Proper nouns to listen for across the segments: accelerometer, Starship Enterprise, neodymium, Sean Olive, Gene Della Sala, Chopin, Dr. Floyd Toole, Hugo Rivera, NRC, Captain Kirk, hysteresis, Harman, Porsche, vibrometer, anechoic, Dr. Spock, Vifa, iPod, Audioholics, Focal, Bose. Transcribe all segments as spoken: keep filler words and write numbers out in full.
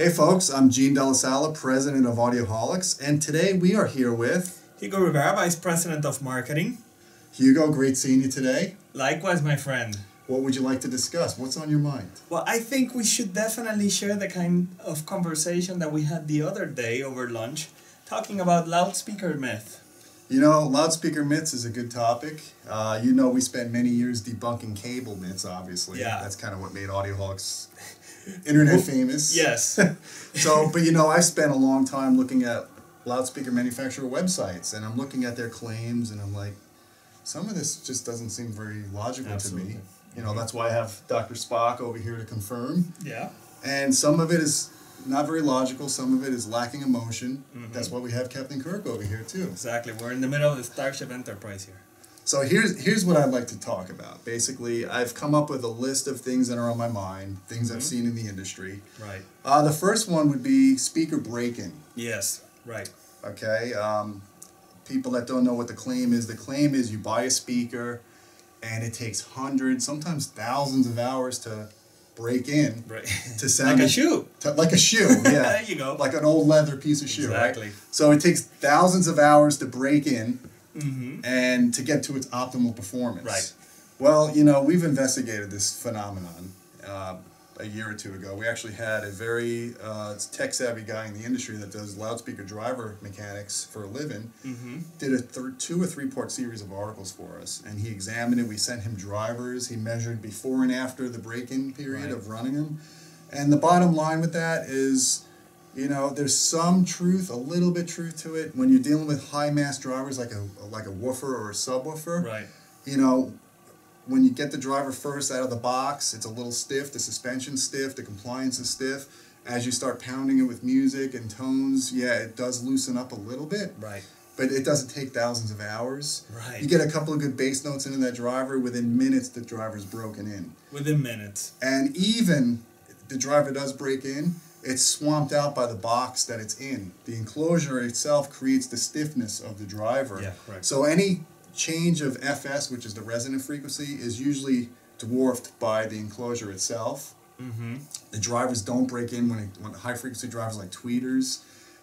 Hey folks, I'm Gene Della Sala, president of Audioholics, and today we are here with... Hugo Rivera, vice president of marketing. Hugo, great seeing you today. Likewise, my friend. What would you like to discuss? What's on your mind? Well, I think we should definitely share the kind of conversation that we had the other day over lunch, talking about loudspeaker myth. You know, loudspeaker myths is a good topic. Uh, you know, we spent many years debunking cable myths, obviously. Yeah. That's kind of what made Audioholics... internet famous. Yes. So, but you know, I spent a long time looking at loudspeaker manufacturer websites, and I'm looking at their claims, and I'm like, some of this just doesn't seem very logical Absolutely. To me. You know, that's why I have Doctor Spock over here to confirm. Yeah. And some of it is not very logical. Some of it is lacking emotion. Mm-hmm. That's why we have Captain Kirk over here too. Exactly. We're in the middle of the Starship Enterprise here. So here's here's what I'd like to talk about. Basically, I've come up with a list of things that are on my mind, things mm-hmm. I've seen in the industry. Right. Uh, the first one would be speaker break-in. Yes, right. Okay. Um, people that don't know what the claim is, the claim is you buy a speaker and it takes hundreds, sometimes thousands of hours to break in. Right. To sound like a shoe. To, like a shoe, yeah. There you go. Like an old leather piece of shoe, exactly. Right? So it takes thousands of hours to break in. Mm-hmm. And to get to its optimal performance. Right. Well, you know, we've investigated this phenomenon uh, a year or two ago. We actually had a very uh, tech-savvy guy in the industry that does loudspeaker driver mechanics for a living, mm-hmm. did a th two or three-part series of articles for us, and he examined it. We sent him drivers. He measured before and after the break-in period right. of running them. And the bottom line with that is... You know, there's some truth, a little bit truth to it. When you're dealing with high mass drivers like a like a woofer or a subwoofer, right? You know, when you get the driver first out of the box, it's a little stiff. The suspension's stiff. The compliance is stiff. As you start pounding it with music and tones, yeah, it does loosen up a little bit. Right. But it doesn't take thousands of hours. Right. You get a couple of good bass notes into that driver. Within minutes, the driver's broken in. Within minutes. And even the driver does break in. It's swamped out by the box that it's in. The enclosure itself creates the stiffness of the driver. Yeah, correct. So any change of F S, which is the resonant frequency, is usually dwarfed by the enclosure itself. Mm-hmm. The drivers don't break in when, it, when high-frequency drivers like tweeters.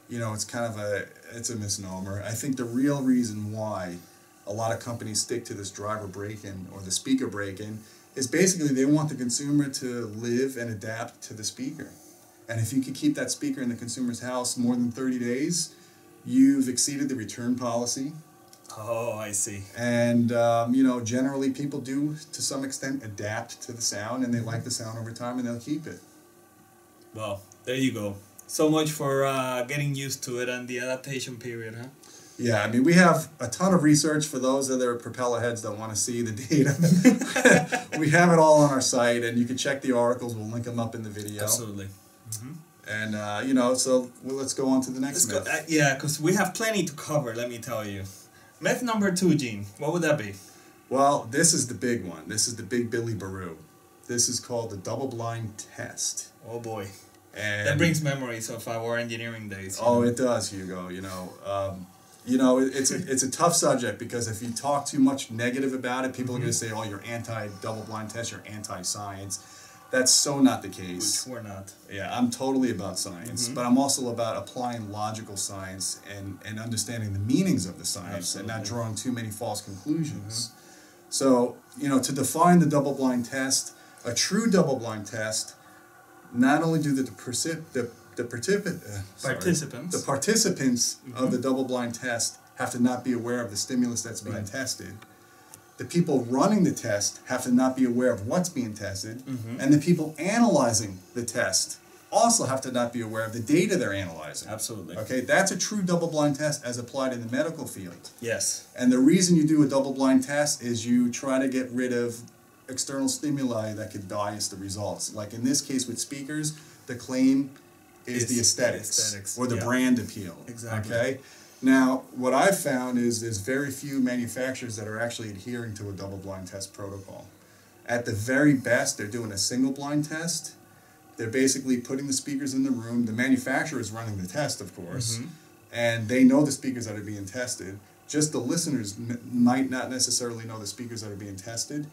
You know, it's kind of a, it's a misnomer. I think the real reason why a lot of companies stick to this driver break-in or the speaker break-in is basically they want the consumer to live and adapt to the speaker. And if you could keep that speaker in the consumer's house more than thirty days, you've exceeded the return policy. Oh, I see. And, um, you know, generally people do, to some extent, adapt to the sound, and they like the sound over time, and they'll keep it. Well, there you go. So much for uh, getting used to it and the adaptation period, huh? Yeah, I mean, we have a ton of research for those that are propeller heads that want to see the data. We have it all on our site, and you can check the articles. We'll link them up in the video. Absolutely. Mm-hmm. And, uh, you know, so well, let's go on to the next myth. Go, uh, yeah, because we have plenty to cover, let me tell you. Myth number two, Gene, what would that be? Well, this is the big one. This is the big Billy Baroo. This is called the double-blind test. Oh, boy. And that brings memories of our engineering days. Oh, know? It does, Hugo. You know, um, you know it, it's, a, it's a tough subject because if you talk too much negative about it, people mm-hmm. are going to say, oh, you're anti-double-blind test, you're anti-science. That's so not the case. Which we're not. Yeah, I'm totally about science, mm-hmm. but I'm also about applying logical science and, and understanding the meanings of the science Absolutely. And not drawing too many false conclusions. Mm-hmm. So, you know, to define the double-blind test, a true double-blind test, not only do the, the, the, the, uh, sorry, participants, the participants mm-hmm. of the double-blind test have to not be aware of the stimulus that's being right. tested, the people running the test have to not be aware of what's being tested, mm-hmm. and the people analyzing the test also have to not be aware of the data they're analyzing. Absolutely. Okay, that's a true double-blind test as applied in the medical field. Yes. And the reason you do a double-blind test is you try to get rid of external stimuli that could bias the results. Like in this case with speakers, the claim is it's the aesthetics, the aesthetics. Or the yeah. brand appeal. Exactly. Okay? Now, what I've found is there's very few manufacturers that are actually adhering to a double-blind test protocol. At the very best, they're doing a single-blind test. They're basically putting the speakers in the room. The manufacturer is running the test, of course, mm-hmm. and they know the speakers that are being tested. Just the listeners might not necessarily know the speakers that are being tested.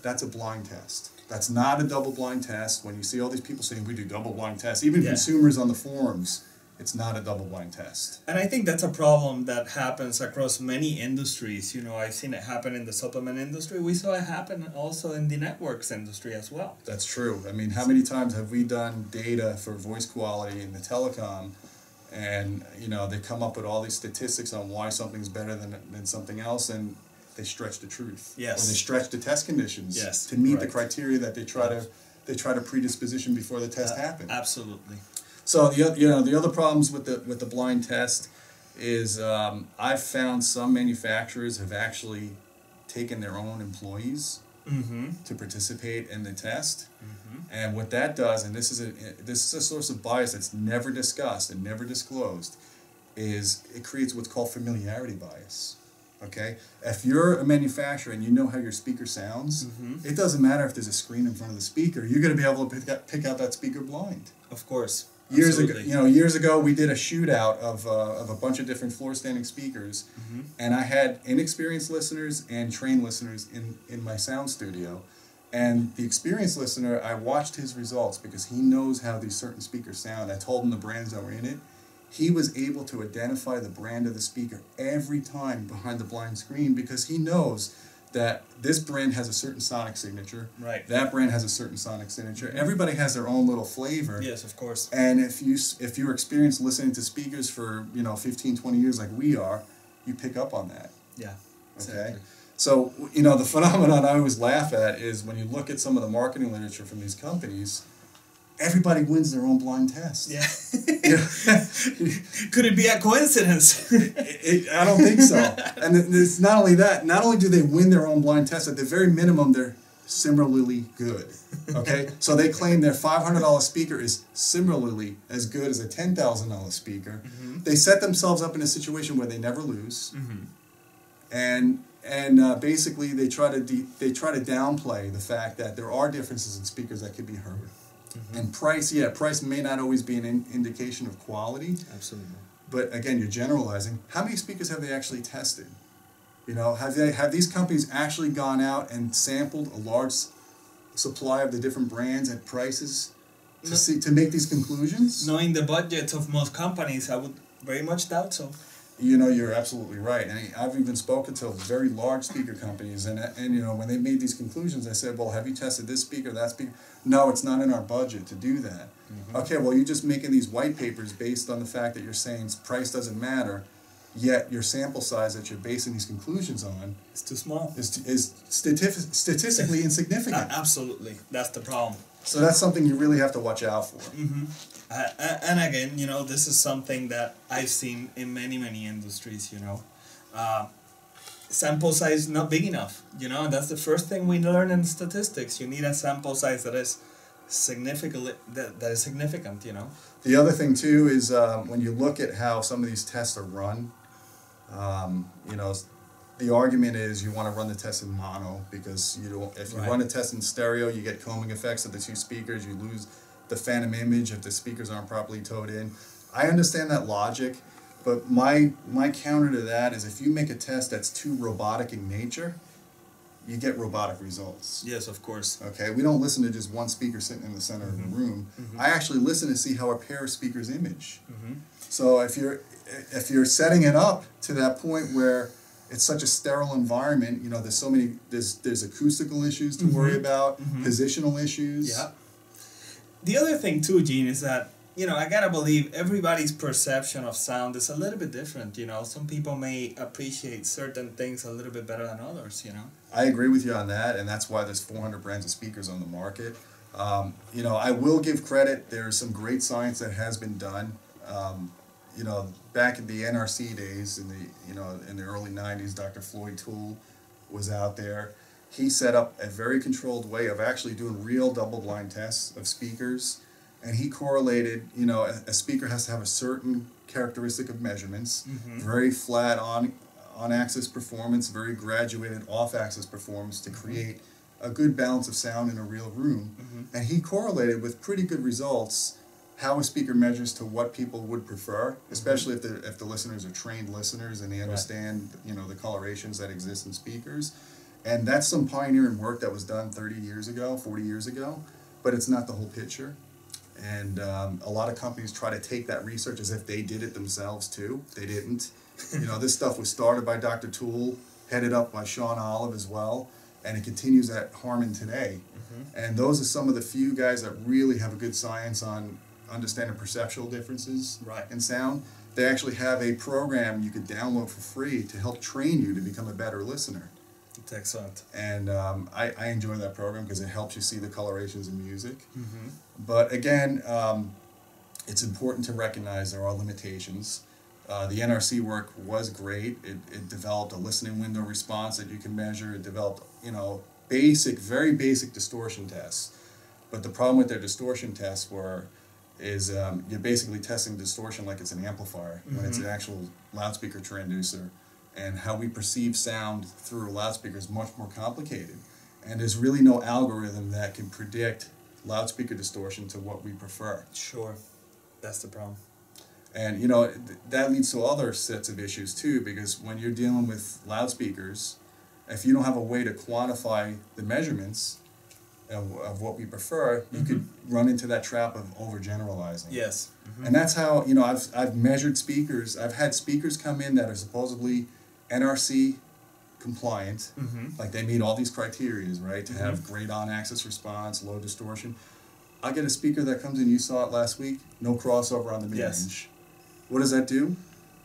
That's a blind test. That's not a double-blind test. When you see all these people saying we do double-blind tests, even yeah. consumers on the forums, it's not a double-blind test. And I think that's a problem that happens across many industries. You know, I've seen it happen in the supplement industry. We saw it happen also in the networks industry as well. That's true. I mean, how many times have we done data for voice quality in the telecom, and, you know, they come up with all these statistics on why something's better than, than something else, and they stretch the truth. Yes. Or they stretch the test conditions yes, to meet right. the criteria that they try to they try to predisposition before the test uh, happens. Absolutely. So the you know the other problems with the with the blind test is um, I've found some manufacturers have actually taken their own employees mm-hmm. to participate in the test, mm-hmm. and what that does, and this is a this is a source of bias that's never discussed and never disclosed, is it creates what's called familiarity bias. Okay, if you're a manufacturer and you know how your speaker sounds, mm-hmm. it doesn't matter if there's a screen in front of the speaker. You're going to be able to pick out, pick out that speaker blind. Of course. Years absolutely. ago, you know, years ago we did a shootout of uh, of a bunch of different floor standing speakers, mm-hmm. and I had inexperienced listeners and trained listeners in in my sound studio, and the experienced listener, I watched his results because he knows how these certain speakers sound. I told him the brands that were in it. He was able to identify the brand of the speaker every time behind the blind screen because he knows that this brand has a certain sonic signature. Right. That brand has a certain sonic signature. Everybody has their own little flavor. Yes, of course. And if you if you're experienced listening to speakers for, you know, fifteen, twenty years like we are, you pick up on that. Yeah. Exactly. Okay. So, you know, the phenomenon I always laugh at is when you look at some of the marketing literature from these companies, everybody wins their own blind test. Yeah. Could it be a coincidence? it, it, I don't think so. And it's not only that, not only do they win their own blind test, at the very minimum, they're similarly good. Okay? So they claim their five hundred dollar speaker is similarly as good as a ten thousand dollar speaker. Mm-hmm. They set themselves up in a situation where they never lose. Mm-hmm. And... And uh, basically, they try to de they try to downplay the fact that there are differences in speakers that could be heard, mm-hmm. and price. Yeah, price may not always be an in indication of quality. Absolutely. But again, you're generalizing. How many speakers have they actually tested? You know, have they have these companies actually gone out and sampled a large supply of the different brands at prices to no. see to make these conclusions? Knowing the budgets of most companies, I would very much doubt so. You know, you're absolutely right. And I've even spoken to very large speaker companies. And, and you know, when they made these conclusions, I said, well, have you tested this speaker, that speaker? No, it's not in our budget to do that. Mm-hmm. Okay, well, you're just making these white papers based on the fact that you're saying price doesn't matter, yet your sample size that you're basing these conclusions on is too small. Is, is statistic, statistically insignificant. Uh, absolutely. That's the problem. So that's something you really have to watch out for. Mm-hmm. Uh, and again, you know, this is something that I've seen in many, many industries, you know. Uh, sample size not big enough, you know. That's the first thing we learn in statistics. You need a sample size that is significant, that, that is significant, you know. The other thing, too, is uh, when you look at how some of these tests are run, um, you know, the argument is you want to run the test in mono because you don't, if you right. run a test in stereo, you get combing effects of the two speakers, you lose the phantom image if the speakers aren't properly towed in. I understand that logic, but my my counter to that is if you make a test that's too robotic in nature, you get robotic results. Yes, of course. Okay, we don't listen to just one speaker sitting in the center mm-hmm. of the room. Mm-hmm. I actually listen to see how a pair of speakers image. Mm-hmm. So if you're if you're setting it up to that point where it's such a sterile environment, you know, there's so many there's there's acoustical issues to mm-hmm. worry about, mm-hmm. positional issues. Yeah. The other thing too, Gene, is that, you know, I gotta believe everybody's perception of sound is a little bit different, you know. Some people may appreciate certain things a little bit better than others, you know. I agree with you on that, and that's why there's four hundred brands of speakers on the market. Um, you know, I will give credit. There's some great science that has been done. Um, you know, back in the N R C days, in the, you know, in the early nineties, Doctor Floyd Toole was out there. He set up a very controlled way of actually doing real double-blind tests of speakers, and he correlated, you know, a, a speaker has to have a certain characteristic of measurements, mm-hmm. very flat on, on-axis performance, very graduated off-axis performance to create a good balance of sound in a real room. Mm-hmm. And he correlated with pretty good results how a speaker measures to what people would prefer, especially mm-hmm. if, the, if the listeners are trained listeners and they understand, right. you know, the colorations that exist in speakers. And that's some pioneering work that was done thirty years ago, forty years ago, but it's not the whole picture. And um, a lot of companies try to take that research as if they did it themselves too. They didn't. You know, this stuff was started by Doctor Toole, headed up by Sean Olive as well, and it continues at Harman today. Mm-hmm. And those are some of the few guys that really have a good science on understanding perceptual differences right. in sound. They actually have a program you could download for free to help train you to become a better listener. That's excellent. And um, I, I enjoy that program because it helps you see the colorations in music. Mm-hmm. But again, um, it's important to recognize there are limitations. Uh, the N R C work was great. It, it developed a listening window response that you can measure. It developed, you know, basic, very basic distortion tests. But the problem with their distortion tests were, is um, you're basically testing distortion like it's an amplifier, mm-hmm. when it's an actual loudspeaker transducer. And how we perceive sound through a loudspeaker is much more complicated. And there's really no algorithm that can predict loudspeaker distortion to what we prefer. Sure, that's the problem. And, you know, th that leads to other sets of issues, too, because when you're dealing with loudspeakers, if you don't have a way to quantify the measurements of, of what we prefer, you mm-hmm. could run into that trap of overgeneralizing. Yes. Mm-hmm. And that's how, you know, I've, I've measured speakers. I've had speakers come in that are supposedly N R C compliant. Mm-hmm. Like, they meet all these criterias, right, to mm-hmm. have great on-axis response, low distortion. I get a speaker that comes in, you saw it last week, no crossover on the mid-range. Yes. What does that do?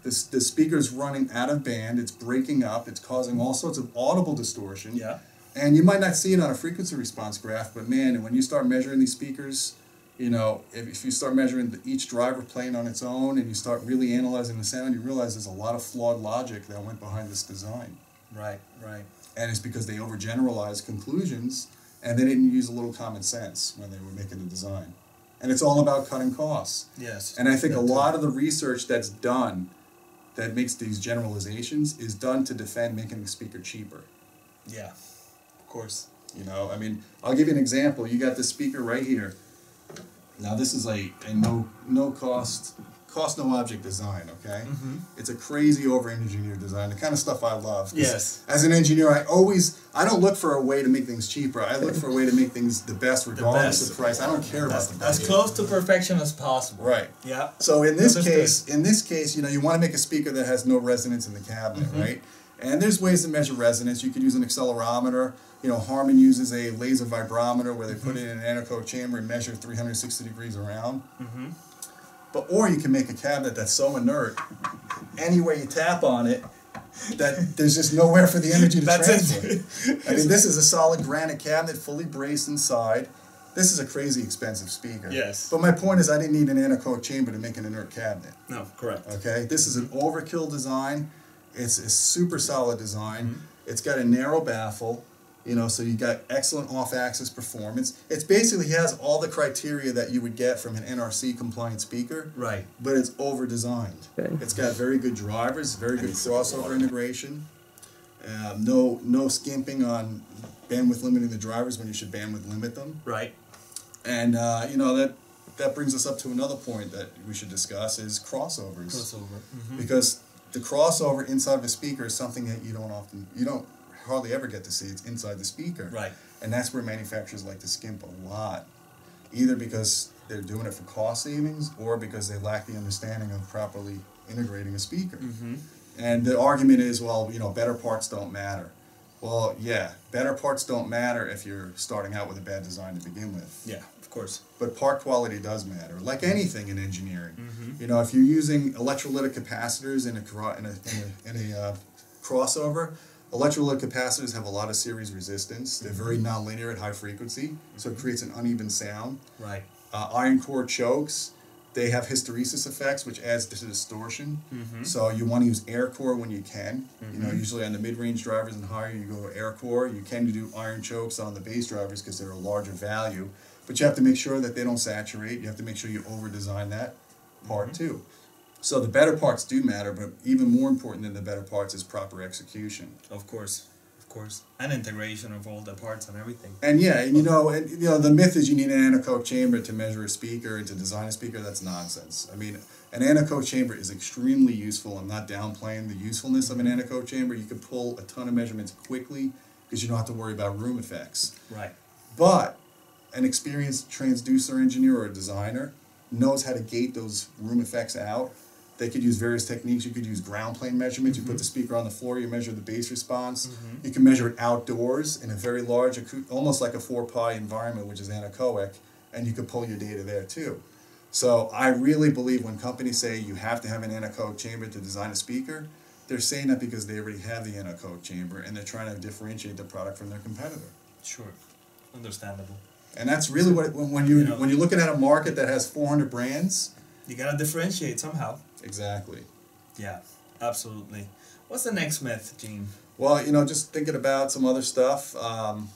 This, the speaker's running out of band, it's breaking up, it's causing all sorts of audible distortion. Yeah. And you might not see it on a frequency response graph, but man, when you start measuring these speakers, you know, if, if you start measuring the, each driver playing on its own and you start really analyzing the sound, you realize there's a lot of flawed logic that went behind this design. Right, right. And it's because they overgeneralized conclusions and they didn't use a little common sense when they were making the design. And it's all about cutting costs. Yes. And I think a lot of the research that's done that makes these generalizations is done to defend making the speaker cheaper. Yeah, of course. You know, I mean, I'll give you an example. You got this speaker right here. Now, this is a, a no, no cost, cost no object design, okay? Mm-hmm. It's a crazy over-engineered design, the kind of stuff I love. Yes. As an engineer, I always, I don't look for a way to make things cheaper. I look for a way to make things the best regardless the best. of price. I don't care that's, about the price. As close to perfection as possible. Right. Yeah. So in this that's case, good. in this case, you know, you want to make a speaker that has no resonance in the cabinet, mm-hmm. right? And there's ways to measure resonance. You could use an accelerometer. You know, Harman uses a laser vibrometer where they put mm-hmm. it in an anechoic chamber and measure three hundred sixty degrees around. Mm-hmm. But, or you can make a cabinet that's so inert, any way you tap on it, that there's just nowhere for the energy to transfer. I mean, this is a solid granite cabinet, fully braced inside. This is a crazy expensive speaker. Yes. But my point is I didn't need an anechoic chamber to make an inert cabinet. No, correct. Okay? This is an overkill design. It's a super solid design. Mm-hmm. It's got a narrow baffle. You know, so you got excellent off-axis performance. It basically has all the criteria that you would get from an N R C-compliant speaker. Right. But it's over-designed. Okay. It's got very good drivers, very good crossover integration. Um, no, no skimping on bandwidth limiting the drivers when you should bandwidth limit them. Right. And uh, you know that that brings us up to another point that we should discuss is crossovers. Crossover. Mm-hmm. Because the crossover inside of a speaker is something that you don't often you don't. hardly ever get to see. It's inside the speaker. Right. And that's where manufacturers like to skimp a lot, either because they're doing it for cost savings or because they lack the understanding of properly integrating a speaker. Mm-hmm. And the argument is, well, you know, better parts don't matter. Well, yeah, better parts don't matter if you're starting out with a bad design to begin with. Yeah, of course. But part quality does matter, like anything in engineering. Mm-hmm. You know, if you're using electrolytic capacitors in a, in a, in a, in a uh, crossover, electrolytic capacitors have a lot of series resistance. They're very nonlinear at high frequency, so it creates an uneven sound. Right. Uh, iron core chokes, they have hysteresis effects, which adds to distortion. Mm-hmm. So you want to use air core when you can. Mm-hmm. You know, usually on the mid-range drivers and higher, you go air core. You can do iron chokes on the bass drivers because they're a larger value, but you have to make sure that they don't saturate. You have to make sure you over-design that part mm-hmm. too. So the better parts do matter, but even more important than the better parts is proper execution. Of course, of course, and integration of all the parts and everything. And yeah, and you know, and you know, the myth is you need an anechoic chamber to measure a speaker and to design a speaker. That's nonsense. I mean, an anechoic chamber is extremely useful. I'm not downplaying the usefulness of an anechoic chamber. You can pull a ton of measurements quickly because you don't have to worry about room effects. Right. But an experienced transducer engineer or a designer knows how to gate those room effects out. They could use various techniques. You could use ground plane measurements. Mm-hmm. You put the speaker on the floor. You measure the bass response. Mm-hmm. You can measure it outdoors in a very large, almost like a four pi environment, which is anechoic, and you could pull your data there too. So I really believe when companies say you have to have an anechoic chamber to design a speaker, they're saying that because they already have the anechoic chamber and they're trying to differentiate the product from their competitor. Sure. Understandable. And that's really what, when, you, you know, when you're looking at a market that has four hundred brands, you got to differentiate somehow. Exactly. Yeah, absolutely. What's the next myth, Gene? Well, you know, just thinking about some other stuff, um,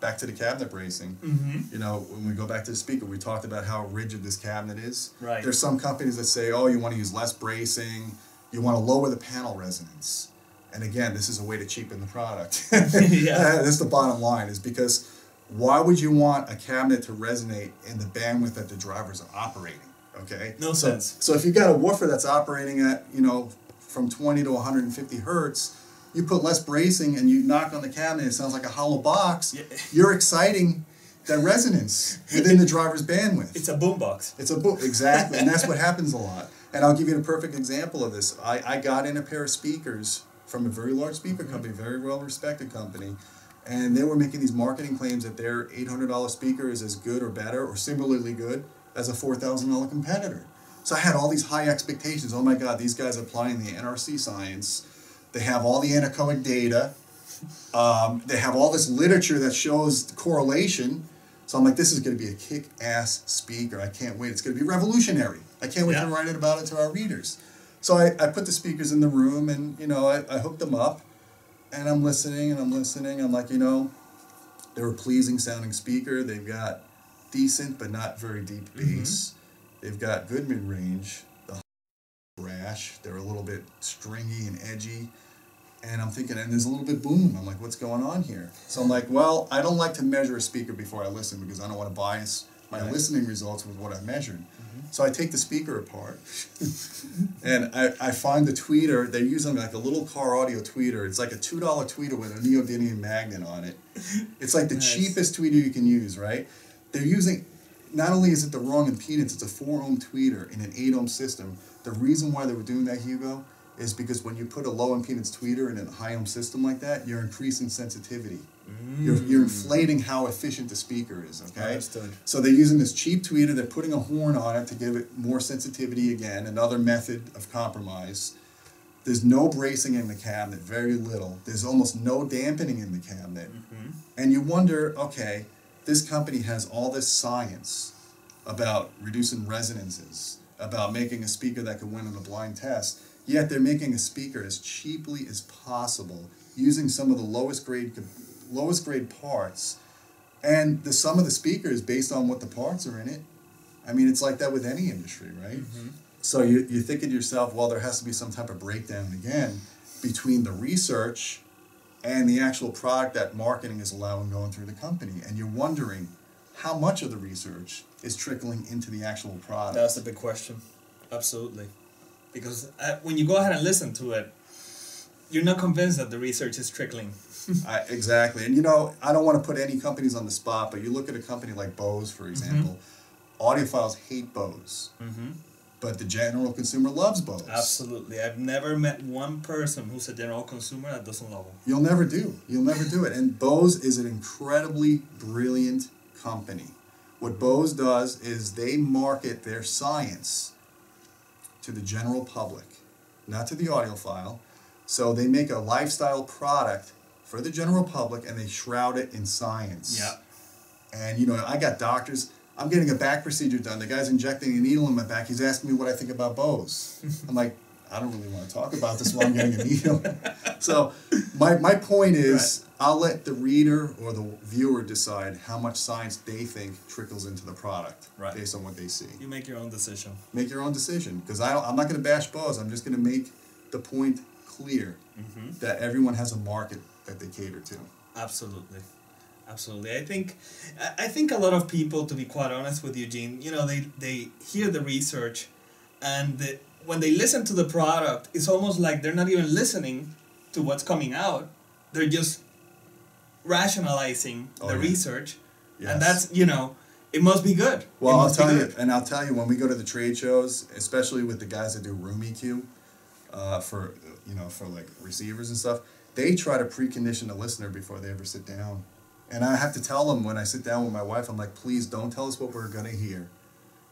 back to the cabinet bracing. Mm-hmm. You know, when we go back to the speaker, we talked about how rigid this cabinet is. Right. There's some companies that say, oh, you want to use less bracing. You want to lower the panel resonance. And again, this is a way to cheapen the product. Yeah. That's the bottom line, is because why would you want a cabinet to resonate in the bandwidth that the drivers are operating? Okay. No so, sense. So if you've got a woofer that's operating at, you know, from twenty to one hundred fifty hertz, you put less bracing and you knock on the cabinet, it sounds like a hollow box. Yeah. You're exciting that resonance within the driver's bandwidth. It's a boom box. It's a boom, exactly. And that's what happens a lot. And I'll give you a perfect example of this. I, I got in a pair of speakers from a very large speaker company, very well-respected company, and they were making these marketing claims that their eight hundred dollar speaker is as good or better or similarly good as a four thousand dollar competitor. So I had all these high expectations. Oh my God, these guys are applying the N R C science. They have all the anechoic data. Um, they have all this literature that shows correlation. So I'm like, this is gonna be a kick-ass speaker. I can't wait, it's gonna be revolutionary. I can't wait yeah. to write it about it to our readers. So I, I put the speakers in the room and you know I, I hooked them up and I'm listening and I'm listening. I'm like, you know, they're a pleasing sounding speaker. They've got decent but not very deep bass. Mm-hmm. They've got good mid-range, the rash, they're a little bit stringy and edgy, and I'm thinking, and there's a little bit boom. I'm like, what's going on here? So I'm like, well, I don't like to measure a speaker before I listen because I don't want to bias my right. listening results with what I measured. Mm-hmm. So I take the speaker apart, and I, I find the tweeter. They're using like a little car audio tweeter. It's like a two dollar tweeter with a neodymium magnet on it. It's like the nice. cheapest tweeter you can use, right? They're using, not only is it the wrong impedance, it's a four ohm tweeter in an eight ohm system. The reason why they were doing that, Hugo, is because when you put a low impedance tweeter in a high ohm system like that, you're increasing sensitivity. Mm. You're, you're inflating how efficient the speaker is, okay? Understood. So they're using this cheap tweeter, they're putting a horn on it to give it more sensitivity again, another method of compromise. There's no bracing in the cabinet, very little. There's almost no dampening in the cabinet. Mm-hmm. And you wonder, okay, this company has all this science about reducing resonances, about making a speaker that could win in a blind test, yet they're making a speaker as cheaply as possible, using some of the lowest grade, lowest grade parts, and the sum of the speaker is based on what the parts are in it. I mean, it's like that with any industry, right? Mm-hmm. So you, you think to yourself, well, there has to be some type of breakdown again between the research and the actual product that marketing is allowing going through the company. And you're wondering how much of the research is trickling into the actual product. That's a big question. Absolutely. Because uh, when you go ahead and listen to it, you're not convinced that the research is trickling. I, exactly. And, you know, I don't want to put any companies on the spot, but you look at a company like Bose, for example. Mm-hmm. Audiophiles hate Bose. Mm-hmm. But the general consumer loves Bose. Absolutely. I've never met one person who's a general consumer that doesn't love them. You'll never do. You'll never do it. And Bose is an incredibly brilliant company. What Bose does is they market their science to the general public, not to the audiophile. So they make a lifestyle product for the general public and they shroud it in science. Yeah. And, you know, I got doctors... I'm getting a back procedure done. The guy's injecting a needle in my back. He's asking me what I think about Bose. I'm like, I don't really want to talk about this while I'm getting a needle. So my, my point is, right. I'll let the reader or the viewer decide how much science they think trickles into the product right. based on what they see. You make your own decision. Make your own decision. Because I don't, I'm not going to bash Bose. I'm just going to make the point clear mm-hmm. that everyone has a market that they cater to. Absolutely. Absolutely. I think I think a lot of people, to be quite honest with you, Gene, you know, they, they hear the research and the, when they listen to the product, it's almost like they're not even listening to what's coming out. They're just rationalizing oh, the yeah. research, yes. and that's, you know, it must be good. Well, I'll tell you, and I'll tell you, when we go to the trade shows, especially with the guys that do room E Q, uh, for, you know, for like receivers and stuff, they try to precondition the listener before they ever sit down. And I have to tell them when I sit down with my wife, I'm like, please don't tell us what we're going to hear.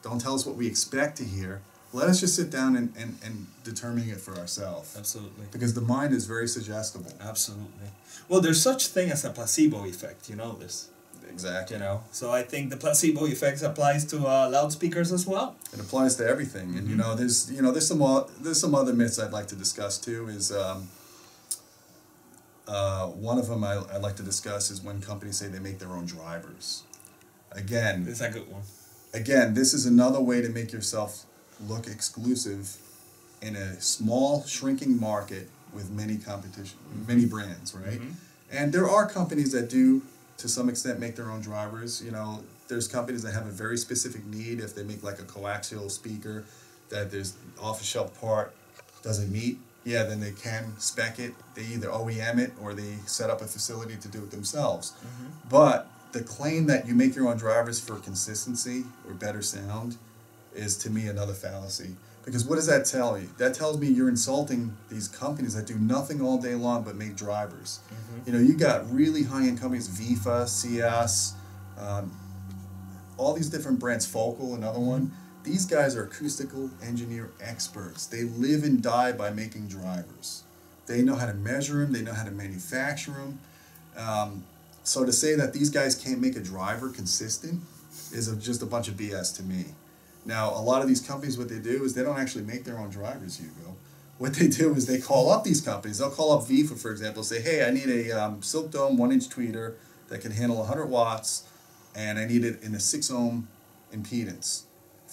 Don't tell us what we expect to hear. Let us just sit down and, and, and determine it for ourselves. Absolutely. Because the mind is very suggestible. Absolutely. Well, there's such thing as a placebo effect. You know this. Exactly. You know, so I think the placebo effect applies to uh, loudspeakers as well. It applies to everything. Mm-hmm. And, you know, there's, you know, there's some, there's some other myths I'd like to discuss too is... Um, Uh, one of them I, I like to discuss is when companies say they make their own drivers. Again, it's a good one. Again, this is another way to make yourself look exclusive in a small, shrinking market with many competition, many brands, right? Mm-hmm. And there are companies that do, to some extent, make their own drivers. You know, there's companies that have a very specific need. If they make like a coaxial speaker that there's off-the-shelf part doesn't meet. Yeah, then they can spec it. They either O E M it or they set up a facility to do it themselves. Mm-hmm. But the claim that you make your own drivers for consistency or better sound is, to me, another fallacy. Because what does that tell you? That tells me you're insulting these companies that do nothing all day long but make drivers. Mm-hmm. You know, you got really high-end companies, Vifa, C S, um, all these different brands, Focal, another one. These guys are acoustical engineer experts. They live and die by making drivers. They know how to measure them. They know how to manufacture them. Um, so to say that these guys can't make a driver consistent is a, just a bunch of B S to me. Now, a lot of these companies, what they do is they don't actually make their own drivers, Hugo. What they do is they call up these companies. They'll call up Vifa, for example, say, hey, I need a um, Silk Dome one-inch tweeter that can handle one hundred watts, and I need it in a six ohm impedance.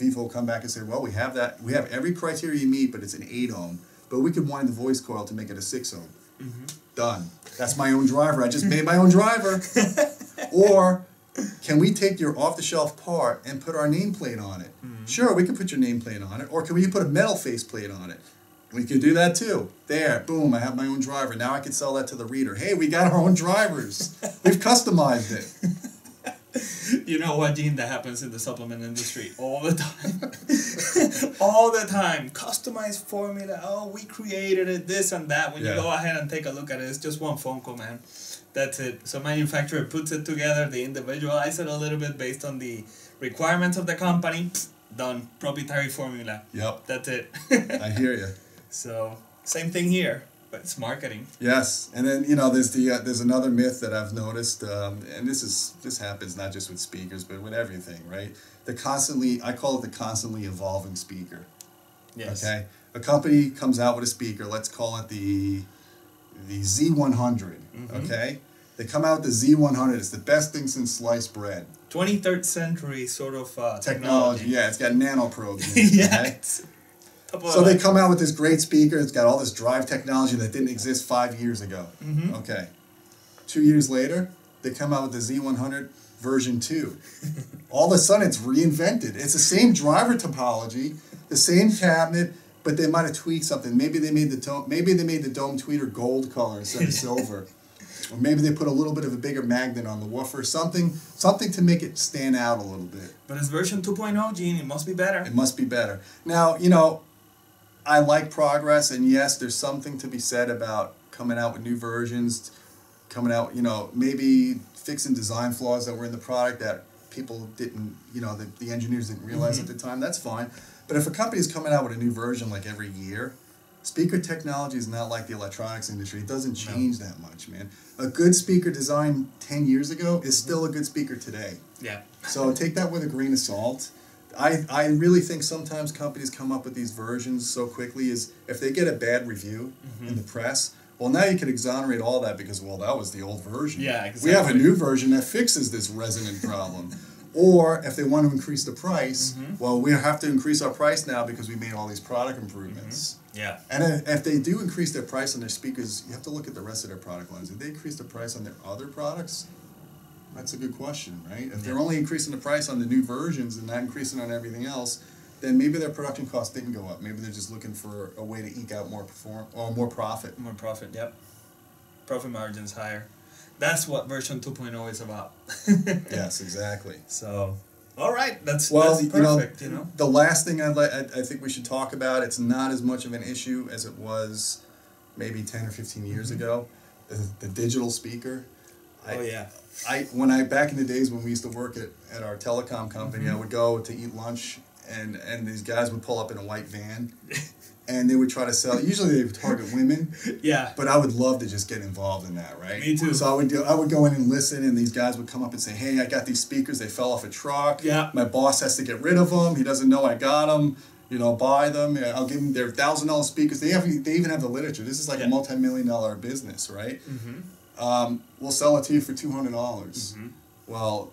Vifa will come back and say, well, we have that. We have every criteria you meet, but it's an eight ohm. But we could wind the voice coil to make it a six ohm. Mm-hmm. Done. That's my own driver. I just made my own driver. Or can we take your off-the-shelf part and put our nameplate on it? Mm-hmm. Sure, we can put your nameplate on it. Or can we put a metal faceplate on it? We could do that too. There, boom, I have my own driver. Now I can sell that to the reader. Hey, we got our own drivers. We've customized it. You know what, Gene? That happens in the supplement industry all the time. all the time. Customized formula. Oh, we created it, this and that. When yeah. you go ahead and take a look at it, it's just one phone call, man. That's it. So manufacturer puts it together. They individualize it a little bit based on the requirements of the company. Psst, done. Proprietary formula. Yep. That's it. I hear you. So same thing here. But it's marketing. Yes, and then you know there's the uh, there's another myth that I've noticed, um, and this is this happens not just with speakers but with everything, right? The constantly I call it the constantly evolving speaker. Yes. Okay. A company comes out with a speaker. Let's call it the the Z one hundred. Mm-hmm. Okay. They come out with the Z one hundred. It's the best thing since sliced bread. twenty-third century sort of uh, technology. technology. Yeah, it's got nanoprobes in it. Yeah. Okay? It's So they come out with this great speaker. It's got all this drive technology that didn't exist five years ago. Mm-hmm. Okay. Two years later, they come out with the Z one hundred version two. All of a sudden, it's reinvented. It's the same driver topology, the same cabinet, but they might have tweaked something. Maybe they made the tone, maybe they made the dome tweeter gold color instead of silver. Or maybe they put a little bit of a bigger magnet on the woofer, something something to make it stand out a little bit. But it's version two point oh, Gene. It must be better. It must be better. Now, you know, I like progress, and yes, there's something to be said about coming out with new versions, coming out, you know, maybe fixing design flaws that were in the product that people didn't, you know, the, the engineers didn't realize mm-hmm. at the time. That's fine. But if a company is coming out with a new version like every year, speaker technology is not like the electronics industry. It doesn't change no. that much, man. A good speaker designed ten years ago is still a good speaker today. Yeah. So take that with a grain of salt. I, I really think sometimes companies come up with these versions so quickly is if they get a bad review mm-hmm. in the press, well, now you can exonerate all that because, well, that was the old version. Yeah, exactly. We have a new version that fixes this resonant problem. Or if they want to increase the price, mm-hmm. well, we have to increase our price now because we made all these product improvements. Mm-hmm. Yeah. And if they do increase their price on their speakers, you have to look at the rest of their product lines. If they increase the price on their other products... That's a good question, right? If they're only increasing the price on the new versions and not increasing on everything else, then maybe their production costs didn't go up. Maybe they're just looking for a way to eke out more perform or more profit. More profit, yep. Profit margins higher. that's what version two point oh is about. Yes, exactly. So, all right, that's, well, that's perfect. You know, you know, the last thing I'd like, I, I think we should talk about. It's not as much of an issue as it was maybe ten or fifteen years mm-hmm. ago. The, the digital speaker. I, oh yeah. I when I back in the days when we used to work at, at our telecom company, mm-hmm. I would go to eat lunch, and and these guys would pull up in a white van. And they would try to sell. Usually they would target women. Yeah. But I would love to just get involved in that, right? Me too. So I would do. I would go in and listen, and these guys would come up and say, "Hey, I got these speakers. They fell off a truck. Yeah. My boss has to get rid of them. He doesn't know I got them. You know, buy them. I'll give them their thousand dollar speakers. They have. They even have the literature. This is like yeah. a multi million dollar business, right? Mm-hmm. Um, we'll sell it to you for two hundred dollars. Mm-hmm. Well,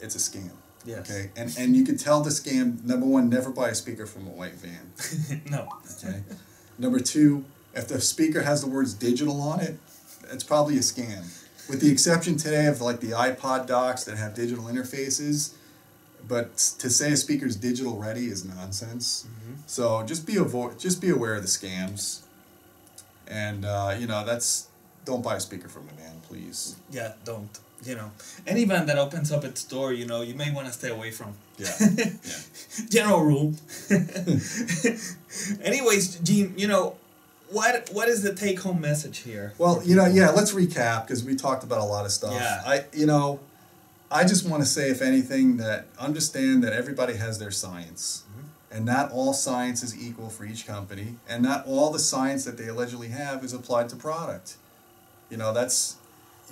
it's a scam. Yes. Okay, and and you can tell the scam. Number one, never buy a speaker from a white van. No. Okay. Number two, if the speaker has the words digital on it, it's probably a scam. With the exception today of like the iPod docks that have digital interfaces, but to say a speaker's digital ready is nonsense. Mm-hmm. So just be avo- just be aware of the scams, and uh, you know that's don't buy a speaker from a van, please. Yeah, don't. You know, any van that opens up its door, you know, you may want to stay away from. Yeah. Yeah. General rule. Anyways, Gene, you know, what what is the take-home message here? Well, you know, yeah, let's recap because we talked about a lot of stuff. Yeah. I, you know, I just want to say, if anything, that understand that everybody has their science. Mm-hmm. And not all science is equal for each company. And not all the science that they allegedly have is applied to product. You know, that's...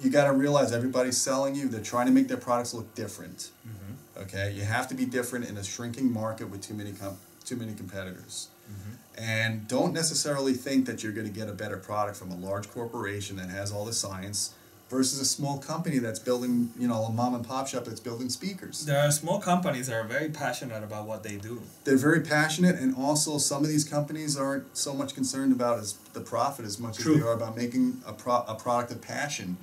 You got to realize everybody's selling you. They're trying to make their products look different. Mm-hmm. Okay, you have to be different in a shrinking market with too many com- too many competitors. Mm-hmm. And don't necessarily think that you're going to get a better product from a large corporation that has all the science versus a small company that's building, you know, a mom and pop shop that's building speakers. There are small companies that are very passionate about what they do. They're very passionate, and also some of these companies aren't so much concerned about as the profit as much True. As they are about making a pro- a product of passion.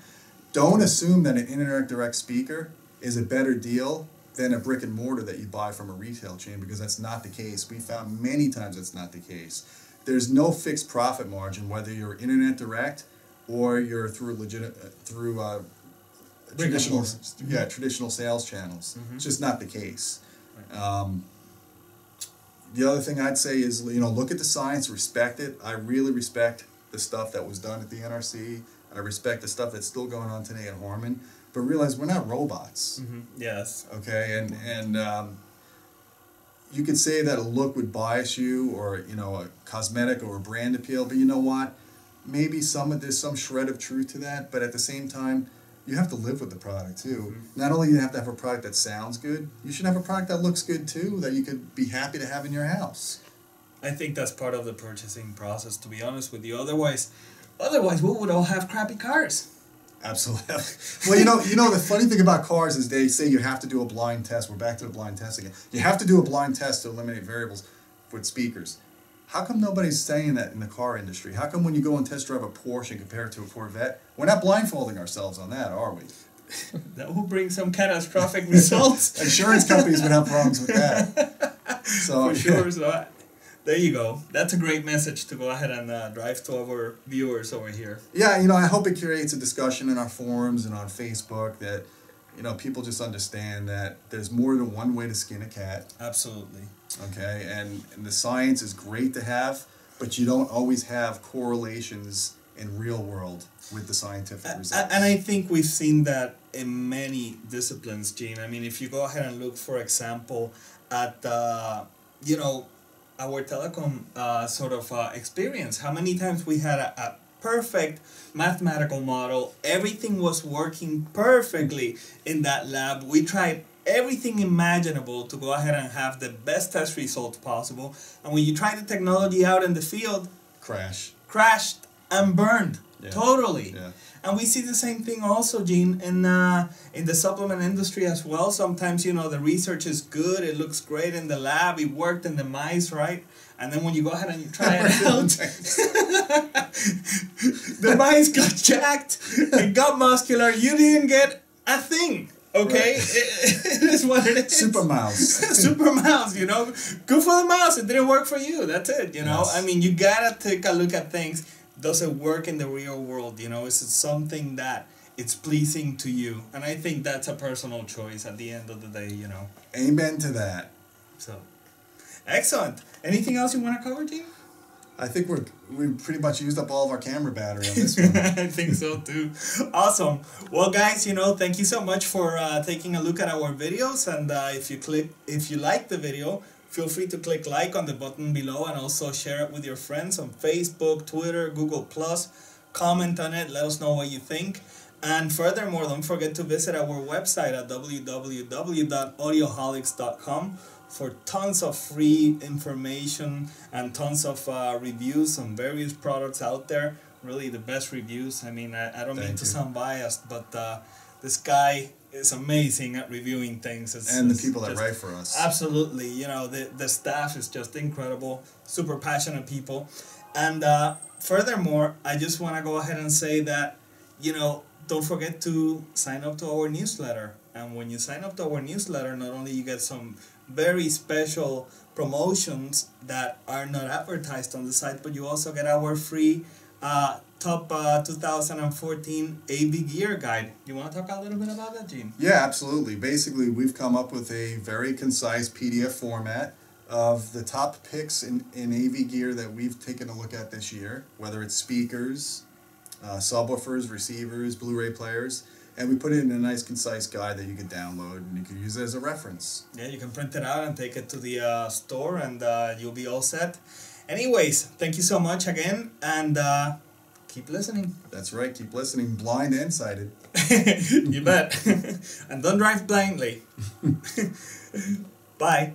Don't assume that an Internet Direct speaker is a better deal than a brick and mortar that you buy from a retail chain, because that's not the case. We found many times that's not the case. There's no fixed profit margin, whether you're Internet Direct or you're through legit, uh, through uh, traditional mm-hmm. yeah traditional sales channels. Mm-hmm. It's just not the case. Right. Um, the other thing I'd say is, you know, look at the science, respect it. I really respect the stuff that was done at the N R C. I respect the stuff that's still going on today at Harman, but realize we're not robots. Mm-hmm. Yes. Okay, and and um, you could say that a look would bias you, or you know, a cosmetic or a brand appeal. But you know what? Maybe some of this, some shred of truth to that. But at the same time, you have to live with the product too. Mm-hmm. Not only do you have to have a product that sounds good, you should have a product that looks good too, that you could be happy to have in your house. I think that's part of the purchasing process, to be honest with you. Otherwise. Otherwise, we would all have crappy cars. Absolutely. Well, you know, you know, the funny thing about cars is they say you have to do a blind test. We're back to the blind test again. You have to do a blind test to eliminate variables with speakers. How come nobody's saying that in the car industry? How come when you go and test drive a Porsche and compare it to a Corvette, we're not blindfolding ourselves on that, are we? That will bring some catastrophic results. Insurance companies would have problems with that. So, For sure, yeah. so I- There you go. That's a great message to go ahead and uh, drive to our viewers over here. Yeah, you know, I hope it creates a discussion in our forums and on Facebook that, you know, people just understand that there's more than one way to skin a cat. Absolutely. Okay, and, and the science is great to have, but you don't always have correlations in real world with the scientific uh, results. And I think we've seen that in many disciplines, Gene. I mean, if you go ahead and look, for example, at, uh, you know, our telecom uh, sort of uh, experience. How many times we had a, a perfect mathematical model. Everything was working perfectly in that lab. We tried everything imaginable to go ahead and have the best test results possible. And when you try the technology out in the field, crash, crashed and burned yeah. totally. Yeah. And we see the same thing also, Gene, in uh, in the supplement industry as well. Sometimes, you know, the research is good. It looks great in the lab. It worked in the mice, right? And then when you go ahead and you try it out, the mice got jacked. It got muscular. You didn't get a thing, okay? Right. It, it is what it is. Super mouse. Super mouse, you know? Good for the mouse. It didn't work for you. That's it, you know? Yes. I mean, you got to take a look at things. Does it work in the real world? You know, is it something that it's pleasing to you. And I think that's a personal choice at the end of the day, you know. Amen to that. So, excellent. Anything else you want to cover, Gene? I think we're, we pretty much used up all of our camera battery on this one. I think so, too. Awesome. Well, guys, you know, thank you so much for uh, taking a look at our videos. And uh, if you click, if you like the video, feel free to click like on the button below and also share it with your friends on Facebook, Twitter, Google+. Comment on it. Let us know what you think. And furthermore, don't forget to visit our website at w w w dot audioholics dot com. for tons of free information and tons of uh, reviews on various products out there. Really the best reviews. I mean, I, I don't Thank mean to you. sound biased, but uh, this guy is amazing at reviewing things. It's, and the it's people that just, write for us. Absolutely. You know, the, the staff is just incredible, super passionate people. And uh, furthermore, I just want to go ahead and say that, you know, don't forget to sign up to our newsletter. And when you sign up to our newsletter, not only you get some very special promotions that are not advertised on the site, but you also get our free uh, top uh, two thousand fourteen A V gear guide. You want to talk a little bit about that, Gene? Yeah, absolutely. Basically, we've come up with a very concise P D F format of the top picks in, in A V gear that we've taken a look at this year, whether it's speakers, uh, subwoofers, receivers, Blu-ray players. And we put it in a nice, concise guide that you can download and you can use it as a reference. Yeah, you can print it out and take it to the uh, store and uh, you'll be all set. Anyways, thank you so much again and uh, keep listening. That's right, keep listening, blind and sighted. You bet. And don't drive blindly. Bye.